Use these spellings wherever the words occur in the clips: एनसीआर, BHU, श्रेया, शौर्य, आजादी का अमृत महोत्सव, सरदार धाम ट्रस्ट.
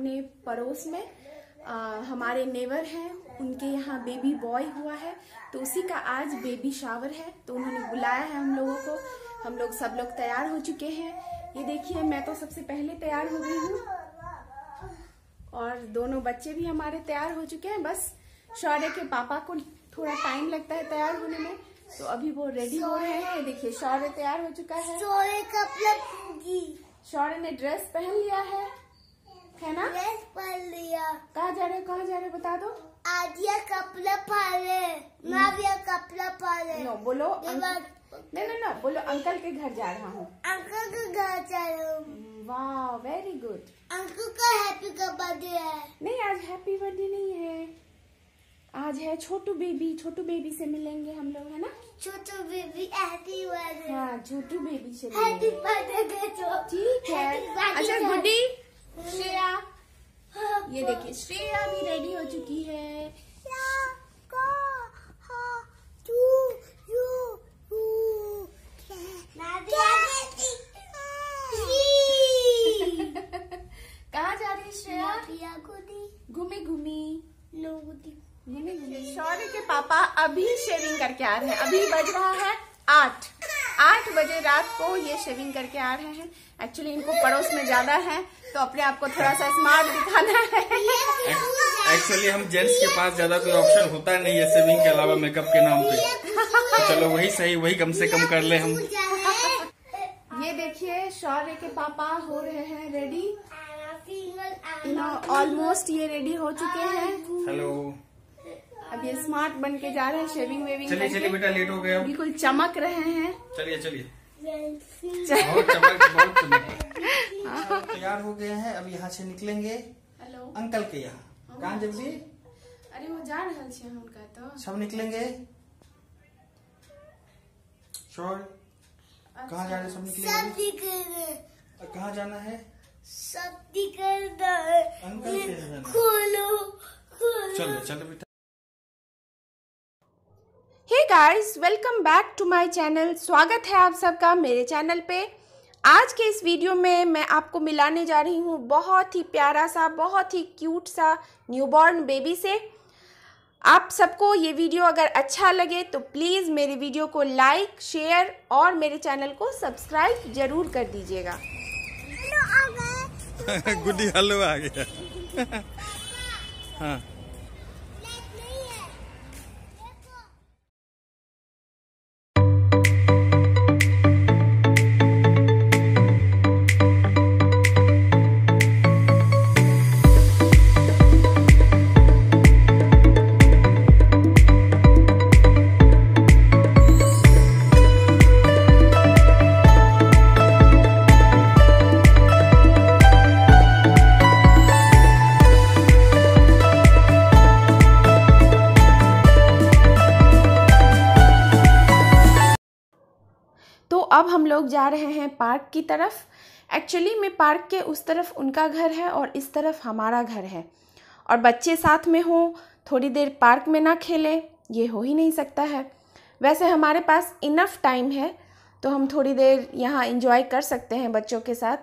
अपने पड़ोस में हमारे नेवर हैं, उनके यहाँ बेबी बॉय हुआ है तो उसी का आज बेबी शावर है, तो उन्होंने बुलाया है हम लोगों को। हम लोग सब लोग तैयार हो चुके हैं। ये देखिए, मैं तो सबसे पहले तैयार हो गई हूँ और दोनों बच्चे भी हमारे तैयार हो चुके हैं। बस शौर्य के पापा को थोड़ा टाइम लगता है तैयार होने में, तो अभी वो रेडी हो रहे हैं। ये देखिए, शौर्य तैयार हो चुका है। शौर्य ने ड्रेस पहन लिया है ना? ड्रेस पहन लिया। कहाँ जा रहे हो, कहाँ जा रहे हो बता दो। आदिया कपड़ा पहने, माविया कपड़ा पहने। नो बोलो, नहीं नहीं ना बोलो, अंकल के घर जा रहा हूँ। अंकल के घर जा रहा हूँ। वाह, वेरी गुड। अंकल का हैप्पी का बर्थडे है। नहीं, आज हैप्पी बर्थडे नहीं है, आज है छोटू बेबी। छोटू बेबी से मिलेंगे हम लोग, है ना? Chhotu baby happy birthday. हाँ, छोटू बेबी से हैप्पी बर्थडे। ठीक है, अच्छा गुड्डी। श्रेया, ये देखिए, श्रेया भी रेडी हो चुकी है। कहाँ जा रही है श्रेया? घूमी घूमी घूमी घूमी। शौर्य के पापा अभी शेविंग करके आ रहे हैं। अभी बज रहा है 8 बजे रात को। ये शेविंग करके आ रहे हैं। एक्चुअली इनको पड़ोस में ज्यादा है तो अपने आप को थोड़ा सा स्मार्ट दिखाना है। एक्चुअली हम जेंट्स के पास ज्यादा कोई ऑप्शन होता नहीं है शेविंग के अलावा मेकअप के नाम पे। चलो वही सही, वही कम से कम कर ले हम। ये देखिए, शौर्य के पापा हो रहे हैं रेडी। ऑलमोस्ट ये रेडी हो चुके हैं। हेलो, अब ये स्मार्ट बन के जा रहे हैं, शेविंग वेविंग। चलिए चलिए बेटा, लेट हो गए, बिल्कुल चमक रहे हैं। चलिए चलिए, बहुत तैयार हो गए हैं। अब यहाँ से निकलेंगे अंकल के यहाँ। कहाँ जब भी? अरे वो जा रहा है उनका, तो सब निकलेंगे। शौर्य, कहाँ जा रहे? सब निकलेंगे। कहाँ जाना है? सब निकलना है अंकल के यहाँ। चलो चलो बेटा। Hey guys, welcome back to my channel. स्वागत है आप सबका मेरे चैनल पे। आज के इस वीडियो में मैं आपको मिलाने जा रही हूँ बहुत ही प्यारा सा, बहुत ही क्यूट सा न्यूबॉर्न बेबी से। आप सबको ये वीडियो अगर अच्छा लगे तो प्लीज़ मेरे वीडियो को लाइक, शेयर और मेरे चैनल को सब्सक्राइब जरूर कर दीजिएगा। गुड्डी हलवा आ गया। हाँ, अब हम लोग जा रहे हैं पार्क की तरफ। एक्चुअली में पार्क के उस तरफ उनका घर है और इस तरफ हमारा घर है, और बच्चे साथ में हों, थोड़ी देर पार्क में ना खेलें, ये हो ही नहीं सकता है। वैसे हमारे पास इनफ टाइम है तो हम थोड़ी देर यहाँ एंजॉय कर सकते हैं बच्चों के साथ।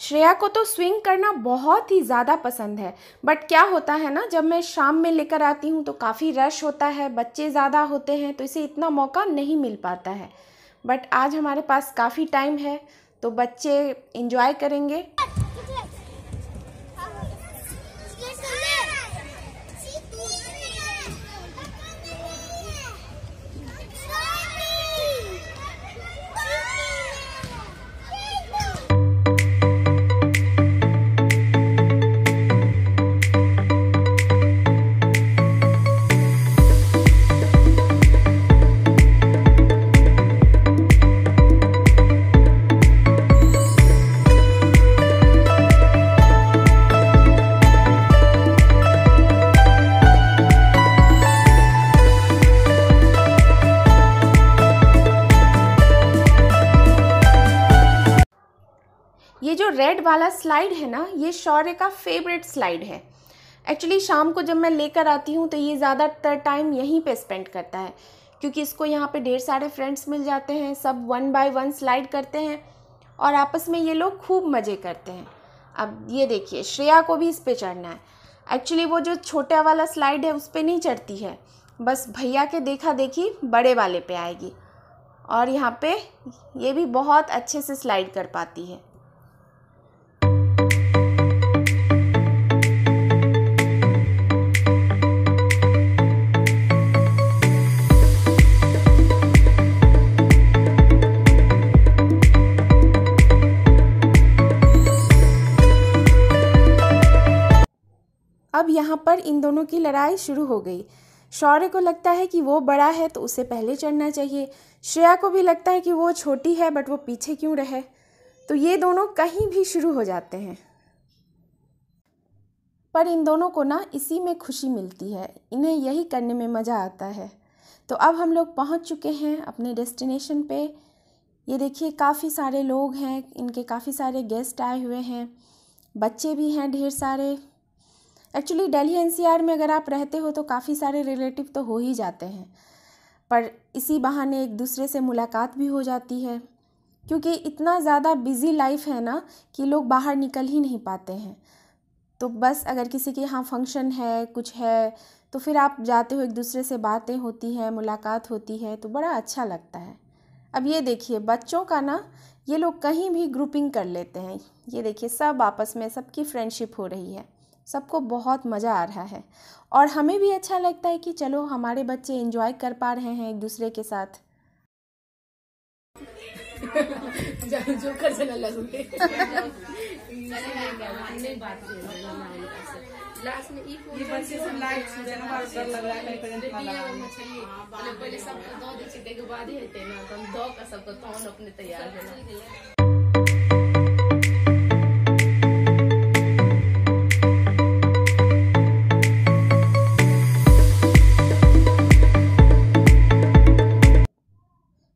श्रेया को तो स्विंग करना बहुत ही ज़्यादा पसंद है, बट क्या होता है ना, जब मैं शाम में लेकर आती हूँ तो काफ़ी रश होता है, बच्चे ज़्यादा होते हैं तो इसे इतना मौका नहीं मिल पाता है। बट आज हमारे पास काफ़ी टाइम है तो बच्चे एंजॉय करेंगे। ये जो रेड वाला स्लाइड है ना, ये शौर्य का फेवरेट स्लाइड है। एक्चुअली शाम को जब मैं लेकर आती हूँ तो ये ज़्यादातर टाइम यहीं पे स्पेंड करता है, क्योंकि इसको यहाँ पे ढेर सारे फ्रेंड्स मिल जाते हैं, सब वन बाय वन स्लाइड करते हैं और आपस में ये लोग खूब मज़े करते हैं। अब ये देखिए श्रेया को भी इस पे चढ़ना है। एक्चुअली वो जो छोटा वाला स्लाइड है उस पे नहीं चढ़ती है, बस भैया के देखा देखी बड़े वाले पे आएगी। और यहाँ पे ये भी बहुत अच्छे से स्लाइड कर पाती है। अब यहाँ पर इन दोनों की लड़ाई शुरू हो गई। शौर्य को लगता है कि वो बड़ा है तो उसे पहले चढ़ना चाहिए, श्रेया को भी लगता है कि वो छोटी है बट वो पीछे क्यों रहे, तो ये दोनों कहीं भी शुरू हो जाते हैं। पर इन दोनों को ना इसी में खुशी मिलती है, इन्हें यही करने में मज़ा आता है। तो अब हम लोग पहुँच चुके हैं अपने डेस्टिनेशन पे। ये देखिए काफ़ी सारे लोग हैं, इनके काफ़ी सारे गेस्ट आए हुए हैं, बच्चे भी हैं ढेर सारे। एक्चुअली दिल्ली एनसीआर में अगर आप रहते हो तो काफ़ी सारे रिलेटिव तो हो ही जाते हैं, पर इसी बहाने एक दूसरे से मुलाकात भी हो जाती है। क्योंकि इतना ज़्यादा बिजी लाइफ है ना कि लोग बाहर निकल ही नहीं पाते हैं, तो बस अगर किसी के यहाँ फंक्शन है कुछ है तो फिर आप जाते हो, एक दूसरे से बातें होती है, मुलाकात होती है, तो बड़ा अच्छा लगता है। अब ये देखिए बच्चों का ना ये लोग कहीं भी ग्रुपिंग कर लेते हैं। ये देखिए सब आपस में सबकी फ्रेंडशिप हो रही है, सबको बहुत मज़ा आ रहा है और हमें भी अच्छा लगता है कि चलो हमारे बच्चे एंजॉय कर पा रहे हैं एक दूसरे के साथ।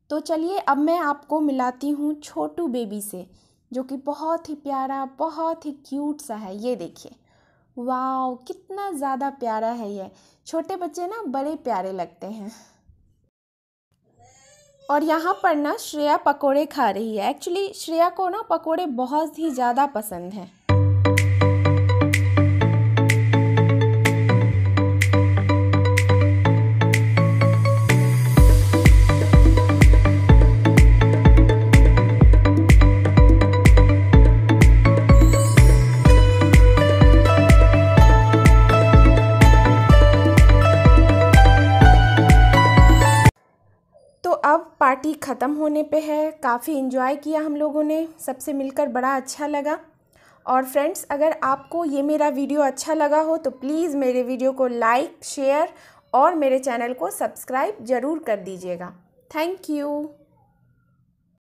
तो चलिए अब मैं आपको मिलाती हूँ छोटू बेबी से, जो कि बहुत ही प्यारा बहुत ही क्यूट सा है। ये देखिए वाओ कितना ज़्यादा प्यारा है ये। छोटे बच्चे ना बड़े प्यारे लगते हैं। और यहाँ पर ना श्रेया पकोड़े खा रही है। एक्चुअली श्रेया को ना पकोड़े बहुत ही ज़्यादा पसंद हैं। पार्टी ख़त्म होने पे है, काफ़ी एंजॉय किया हम लोगों ने, सबसे मिलकर बड़ा अच्छा लगा। और फ्रेंड्स अगर आपको ये मेरा वीडियो अच्छा लगा हो तो प्लीज़ मेरे वीडियो को लाइक शेयर और मेरे चैनल को सब्सक्राइब ज़रूर कर दीजिएगा। Thank you.